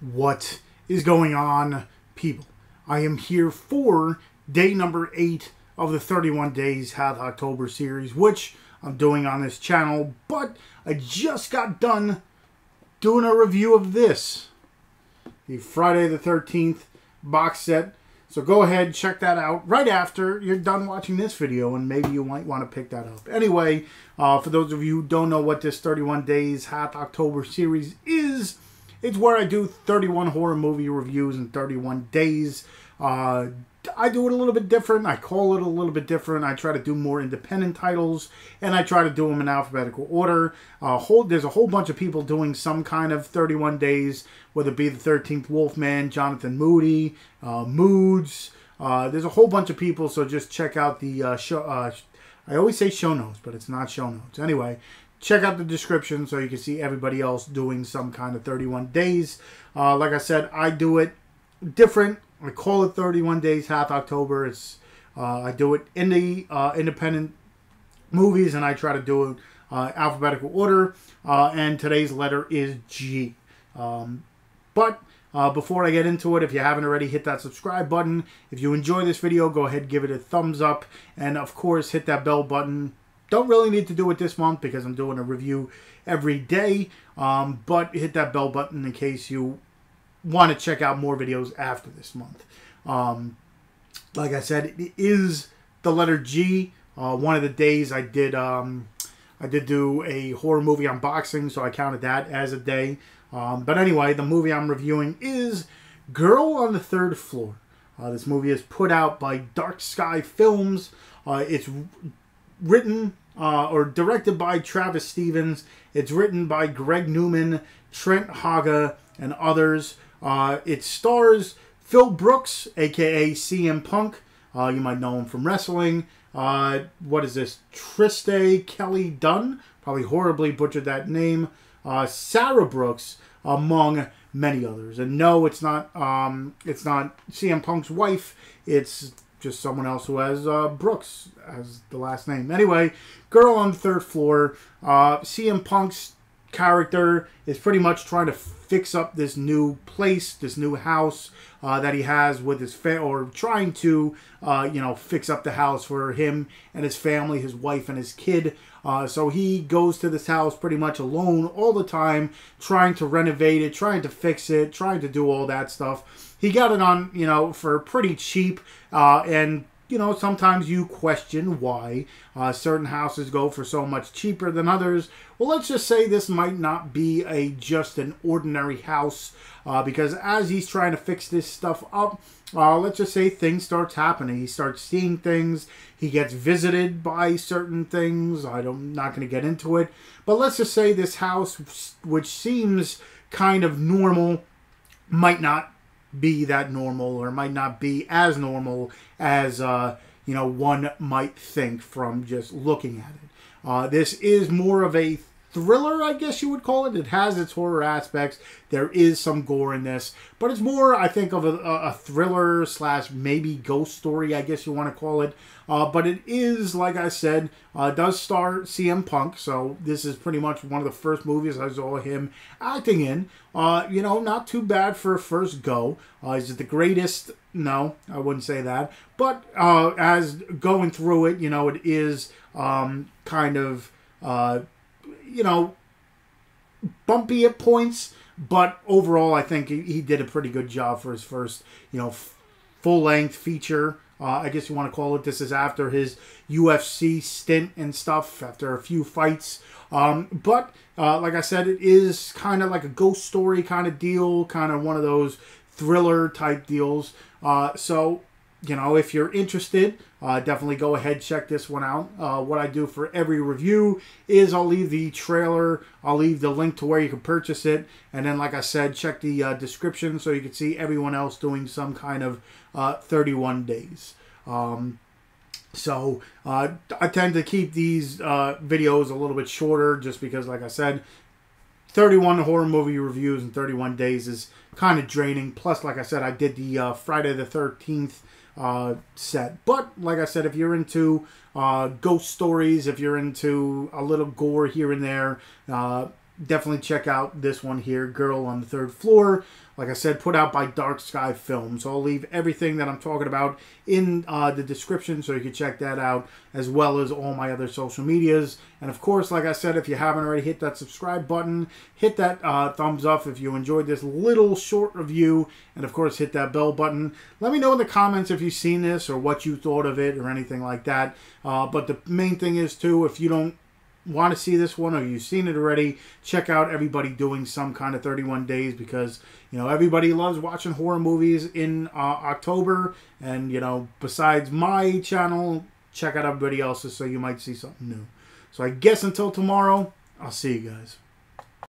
what is going on, people. I am here for day number 8 of the 31 Days Hath October series, which I'm doing on this channel, but I just got done doing a review of this, the Friday the 13th box set. So go ahead, check that out right after you're done watching this video, and maybe you might want to pick that up. Anyway, for those of you who don't know what this 31 Days Hath October series is, it's where I do 31 horror movie reviews in 31 days. I do it a little bit different. I call it a little bit different. I try to do more independent titles, and I try to do them in alphabetical order. There's a whole bunch of people doing some kind of 31 days, whether it be the 13th Wolfman, Jonathan Moody, Moods. There's a whole bunch of people, so just check out the I always say show notes, but it's not show notes. Anyway, check out the description so you can see everybody else doing some kind of 31 days. Like I said, I do it different. I call it 31 Days Hath October. It's I do it in the independent movies, and I try to do it alphabetical order. And today's letter is G. Before I get into it, if you haven't already, hit that subscribe button. If you enjoy this video, go ahead, give it a thumbs up, and of course, hit that bell button. Don't really need to do it this month because I'm doing a review every day. But hit that bell button in case you want to check out more videos after this month. Like I said, it is the letter G. One of the days I did do a horror movie unboxing, so I counted that as a day. But anyway, the movie I'm reviewing is Girl on the Third Floor. This movie is put out by Dark Sky Films. It's written or directed by Travis Stevens. It's written by Greg Newman, Trent Haaga, and others. It stars Phil Brooks, aka CM Punk. You might know him from wrestling. What is this? Trieste Kelly Dunn. Probably horribly butchered that name. Sarah Brooks, among many others. And no, it's not CM Punk's wife. It's just someone else who has Brooks as the last name. Anyway, Girl on the Third Floor. CM Punk's character is pretty much trying to fix up this new place, this new house that he has with his family, or trying to, you know, fix up the house for him and his family, his wife and his kid. So he goes to this house pretty much alone all the time, trying to renovate it, trying to fix it, trying to do all that stuff. He got it on, you know, for pretty cheap, and you know, sometimes you question why certain houses go for so much cheaper than others. Well, let's just say this might not be a just an ordinary house, because as he's trying to fix this stuff up, let's just say things starts happening. He starts seeing things. He gets visited by certain things. I'm not going to get into it, but let's just say this house, which seems kind of normal, might not be that normal, or might not be as normal as you know, one might think from just looking at it. This is more of a thriller, I guess you would call it. It has its horror aspects. There is some gore in this, but it's more, I think, of a thriller slash maybe ghost story, I guess you want to call it. But it is, like I said, does star CM Punk, so this is pretty much one of the first movies I saw him acting in. You know, not too bad for a first go. Is it the greatest? No, I wouldn't say that. But as going through it, you know, it is kind of you know, bumpy at points, but overall I think he did a pretty good job for his first, you know, full-length feature, I guess you want to call it. This is after his UFC stint and stuff, after a few fights. But like I said, it is kind of like a ghost story kind of deal, kind of one of those thriller type deals. So you know, if you're interested, definitely go ahead, check this one out. What I do for every review is I'll leave the trailer, I'll leave the link to where you can purchase it, and then, like I said, check the description so you can see everyone else doing some kind of 31 days. So I tend to keep these videos a little bit shorter just because, like I said, 31 horror movie reviews in 31 days is kind of draining. Plus, like I said, I did the Friday the 13th set. But like I said, if you're into ghost stories, if you're into a little gore here and there, definitely check out this one here, Girl on the Third Floor. Like I said, put out by Dark Sky Films. I'll leave everything that I'm talking about in the description so you can check that out, as well as all my other social medias. And of course, like I said, if you haven't already, hit that subscribe button, hit that thumbs up if you enjoyed this little short review, and of course, hit that bell button. Let me know in the comments if you've seen this or what you thought of it or anything like that. But the main thing is, too, if you don't want to see this one or you've seen it already, check out everybody doing some kind of 31 days, because you know everybody loves watching horror movies in October, and you know, besides my channel, check out everybody else's so you might see something new. So I guess until tomorrow, I'll see you guys.